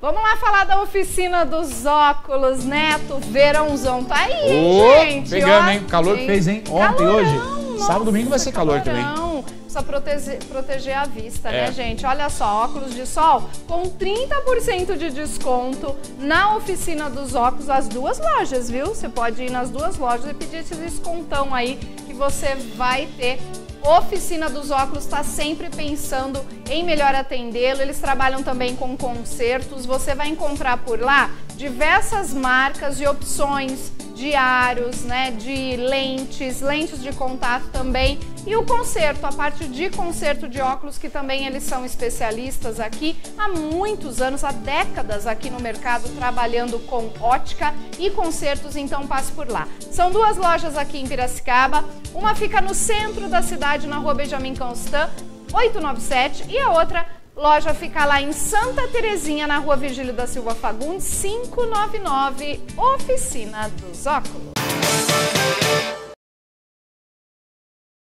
Vamos lá falar da Oficina dos Óculos, Neto. Verãozão tá aí, hein, gente? Pegando, hein? O calor que fez, hein? Ontem, hoje. Nossa, sábado, domingo vai ser calor também. Precisa proteger a vista, né, gente? Olha só, óculos de sol com 30% de desconto na Oficina dos Óculos, as duas lojas, viu? Você pode ir nas duas lojas e pedir esse descontão aí que você vai ter. Oficina dos Óculos está sempre pensando em melhor atendê-lo. Eles trabalham também com concertos. Você vai encontrar por lá diversas marcas e opções de aros, né, de lentes de contato também. E o conserto, a parte de conserto de óculos, que também eles são especialistas aqui há muitos anos, há décadas aqui no mercado, trabalhando com ótica e consertos, então passe por lá. São duas lojas aqui em Piracicaba, uma fica no centro da cidade, na Rua Benjamin Constant, 897, e a outra loja fica lá em Santa Terezinha, na Rua Virgílio da Silva Fagundes, 599, Oficina dos Óculos.